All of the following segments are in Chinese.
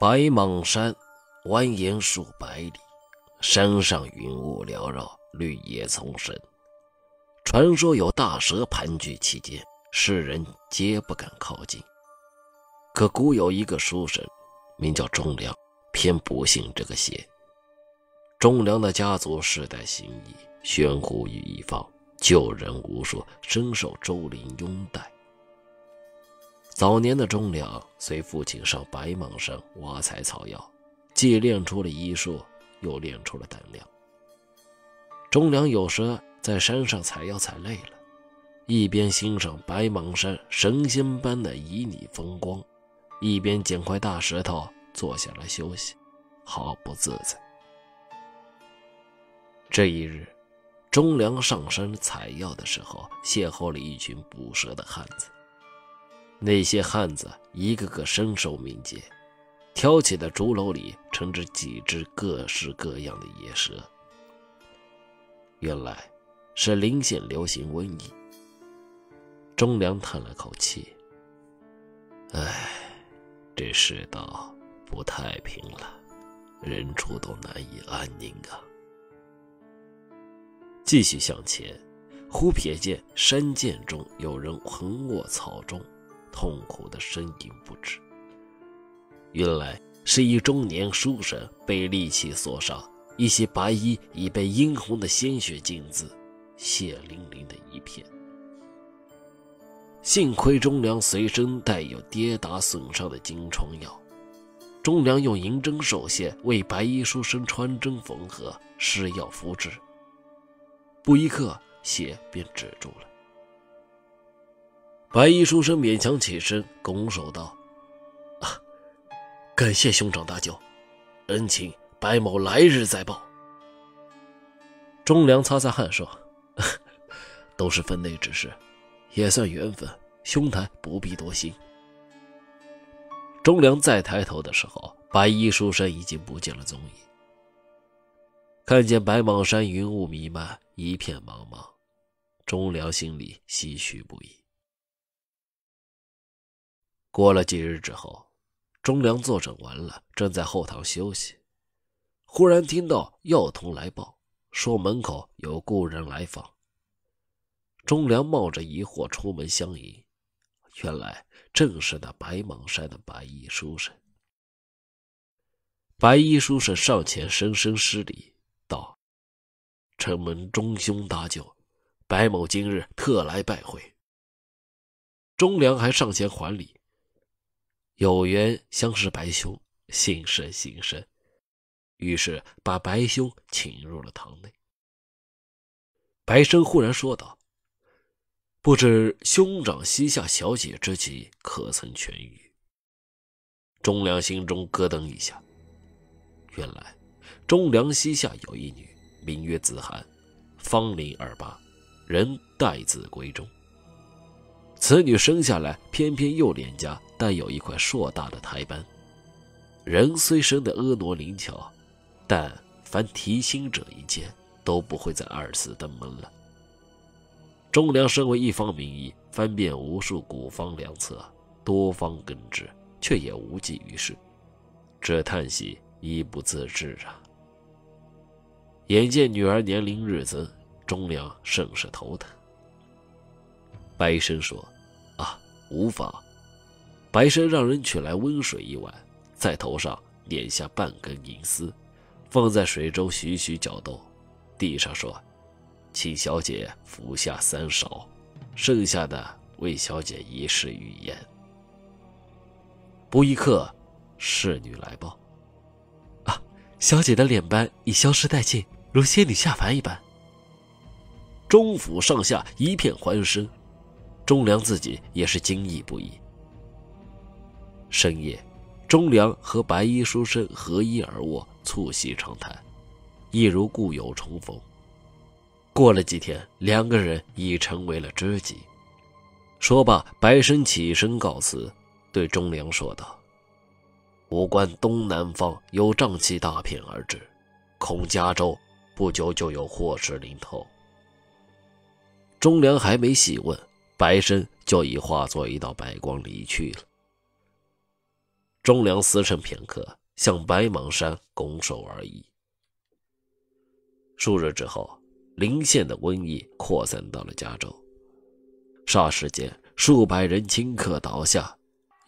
白蟒山蜿蜒数百里，山上云雾缭绕，绿野丛生。传说有大蛇盘踞其间，世人皆不敢靠近。可古有一个书生，名叫忠良，偏不信这个邪。忠良的家族世代行医，悬壶于一方，救人无数，深受周邻拥戴。早年的忠良随父亲上白蟒山挖采草药，既练出了医术，又练出了胆量。忠良有时在山上采药采累了，一边欣赏白蟒山神仙般的旖旎风光，一边捡块大石头坐下来休息，毫不自在。这一日，忠良上山采药的时候，邂逅了一群捕蛇的汉子。那些汉子一个个身手敏捷，挑起的竹篓里盛着几只各式各样的野蛇。原来是临县流行瘟疫。忠良叹了口气，唉，这世道不太平了，人畜都难以安宁啊。继续向前，忽瞥见山涧中有人横卧草中，痛苦的呻吟不止。原来是一中年书生被利器所伤，一袭白衣已被殷红的鲜血浸渍，血淋淋的一片。幸亏忠良随身带有跌打损伤的金疮药，忠良用银针手线为白衣书生穿针缝合，施药敷治。不一刻，血便止住了。白衣书生勉强起身，拱手道：“啊，感谢兄长搭救，恩情白某来日再报。”忠良擦擦汗说：“都是分内之事，也算缘分，兄台不必多心。”忠良再抬头的时候，白衣书生已经不见了踪影。看见白蟒山云雾弥漫，一片茫茫，忠良心里唏嘘不已。过了几日之后，忠良坐诊完了，正在后堂休息，忽然听到药童来报，说门口有故人来访。忠良冒着疑惑出门相迎，原来正是那白蟒山的白衣书生。白衣书生上前深深施礼，道：“承蒙忠兄搭救，白某今日特来拜会。”忠良还上前还礼。有缘相识白兄，幸甚幸甚。于是把白兄请入了堂内。白生忽然说道：“不知兄长膝下小姐之疾，可曾痊愈？”忠良心中咯噔一下。原来忠良膝下有一女，名曰子涵，芳龄28，人待字闺中。此女生下来偏偏右脸颊带有一块硕大的苔斑，人虽生得婀娜灵巧，但凡提亲者一见，都不会再二次登门了。忠良身为一方名医，翻遍无数古方良策，多方根治，却也无济于事，只叹息医不自治啊。眼见女儿年龄日增，忠良甚是头疼。白生说：“啊，无妨。”白生让人取来温水一碗，在头上捻下半根银丝，放在水中徐徐搅动，递上说：“请小姐服下3勺，剩下的为小姐一试御言。”不一刻，侍女来报：“小姐的脸斑已消失殆尽，如仙女下凡一般。”中府上下一片欢声，忠良自己也是惊异不已。深夜，忠良和白衣书生合衣而卧，促膝长谈，一如故友重逢。过了几天，两个人已成为了知己。说罢，白生起身告辞，对忠良说道：“吾观东南方有瘴气大片而至，恐加州不久就有祸事临头。”忠良还没细问，白生就已化作一道白光离去了。忠良思忖片刻，向白蟒山拱手而已。数日之后，临县的瘟疫扩散到了加州，霎时间数百人顷刻倒下，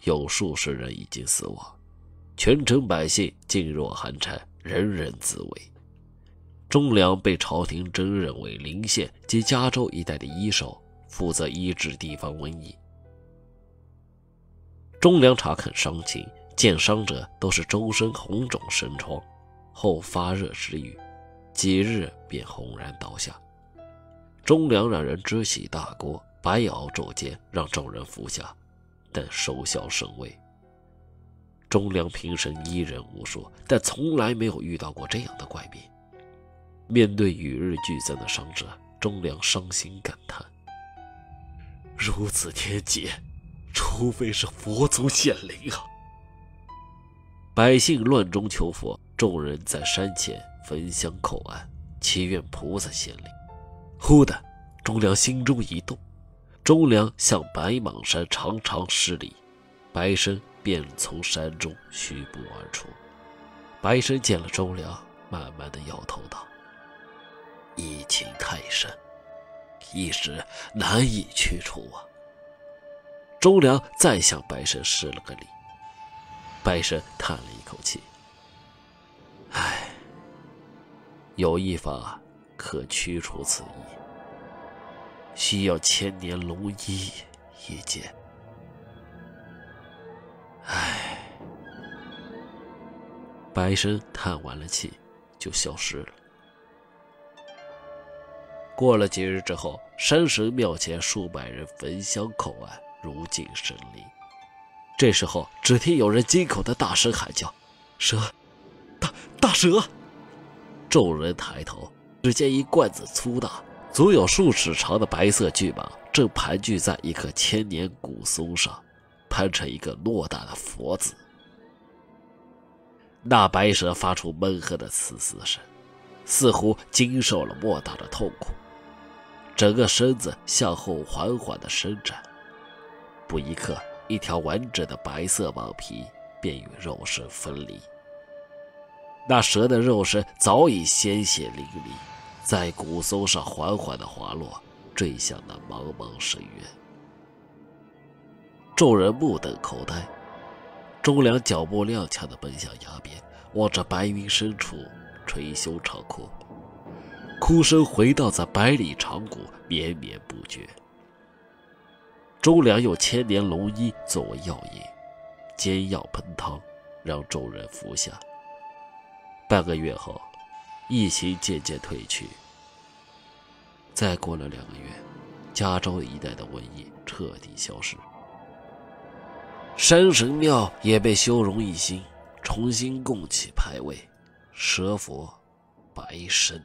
有数十人已经死亡，全城百姓噤若寒蝉，人人自危。忠良被朝廷征任为临县及加州一带的医首，负责医治地方瘟疫。忠良查看伤情，见伤者都是周身红肿生疮，后发热之愈，几日便轰然倒下。忠良让人支起大锅，白熬昼煎，让众人服下，但收效甚微。忠良平生医人无数，但从来没有遇到过这样的怪病。面对与日俱增的伤者，忠良伤心感叹：如此天劫，除非是佛祖显灵啊！百姓乱中求佛，众人在山前焚香叩安，祈愿菩萨显灵。忽的，忠良心中一动，忠良向白蟒山长长施礼，白参便从山中徐步而出。白参见了忠良，慢慢的摇头道：疫情太深，一时难以去除啊。忠良再向白参施了个礼，白参叹了一口气：唉，有一法可驱除此疫，需要千年龙医一解。唉。白参叹完了气，就消失了。过了几日之后，山神庙前数百人焚香叩安，如敬神灵。这时候，只听有人惊恐的大声喊叫：“蛇！大蛇！”众人抬头，只见一罐子粗大、足有数尺长的白色巨蟒正盘踞在一棵千年古松上，盘成一个偌大的佛字。那白蛇发出闷哼的嘶嘶声，似乎经受了莫大的痛苦，整个身子向后缓缓地伸展。不一刻，一条完整的白色蟒皮便与肉身分离。那蛇的肉身早已鲜血淋漓，在古松上缓缓地滑落，坠向那茫茫深渊。众人目瞪口呆，忠良脚步踉跄地奔向崖边，望着白云深处捶胸长哭，哭声回荡在百里长谷，绵绵不绝。忠良用千年龙医作为药引，煎药烹汤，让众人服下。半个月后，疫情渐渐退去。再过了2个月，加州一带的瘟疫彻底消失，山神庙也被修容一新，重新供起牌位，蛇佛白参。